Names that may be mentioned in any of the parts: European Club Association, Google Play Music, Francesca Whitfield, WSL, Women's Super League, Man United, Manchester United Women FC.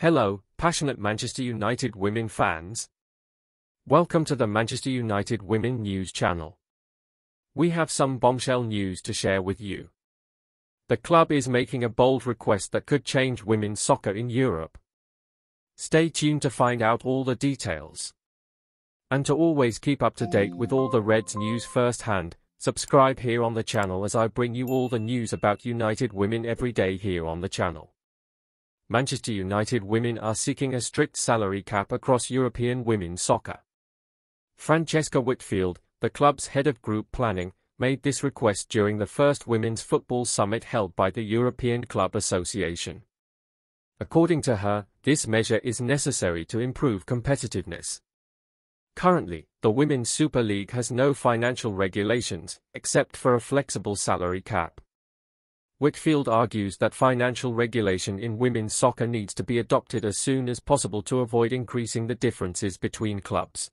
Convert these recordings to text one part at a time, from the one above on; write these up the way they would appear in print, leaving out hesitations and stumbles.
Hello, passionate Manchester United women fans. Welcome to the Manchester United Women News Channel. We have some bombshell news to share with you. The club is making a bold request that could change women's soccer in Europe. Stay tuned to find out all the details. And to always keep up to date with all the Reds news firsthand, subscribe here on the channel as I bring you all the news about United Women every day here on the channel. Manchester United Women are seeking a strict salary cap across European women's soccer. Francesca Whitfield, the club's head of group planning, made this request during the first Women's Football Summit held by the European Club Association. According to her, this measure is necessary to improve competitiveness. Currently, the Women's Super League has no financial regulations, except for a flexible salary cap. Whitfield argues that financial regulation in women's soccer needs to be adopted as soon as possible to avoid increasing the differences between clubs.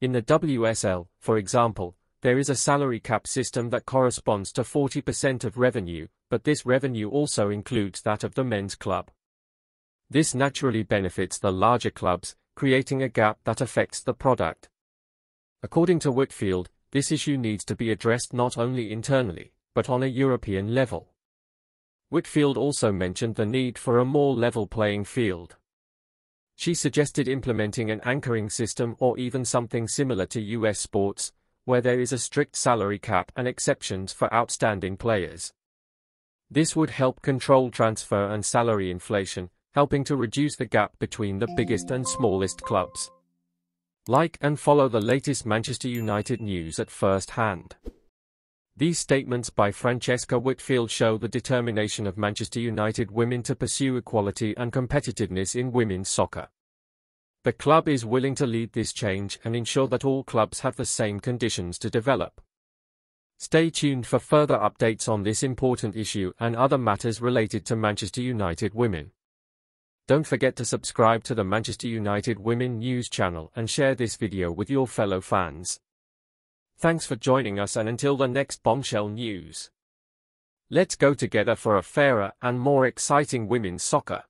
In the WSL, for example, there is a salary cap system that corresponds to 40% of revenue, but this revenue also includes that of the men's club. This naturally benefits the larger clubs, creating a gap that affects the product. According to Whitfield, this issue needs to be addressed not only internally, but on a European level. Whitfield also mentioned the need for a more level playing field. She suggested implementing an anchoring system or even something similar to US sports, where there is a strict salary cap and exceptions for outstanding players. This would help control transfer and salary inflation, helping to reduce the gap between the biggest and smallest clubs. Like and follow the latest Manchester United news at first hand. These statements by Francesca Whitfield show the determination of Manchester United women to pursue equality and competitiveness in women's soccer. The club is willing to lead this change and ensure that all clubs have the same conditions to develop. Stay tuned for further updates on this important issue and other matters related to Manchester United women. Don't forget to subscribe to the Manchester United Women News Channel and share this video with your fellow fans. Thanks for joining us, and until the next bombshell news. Let's go together for a fairer and more exciting women's soccer.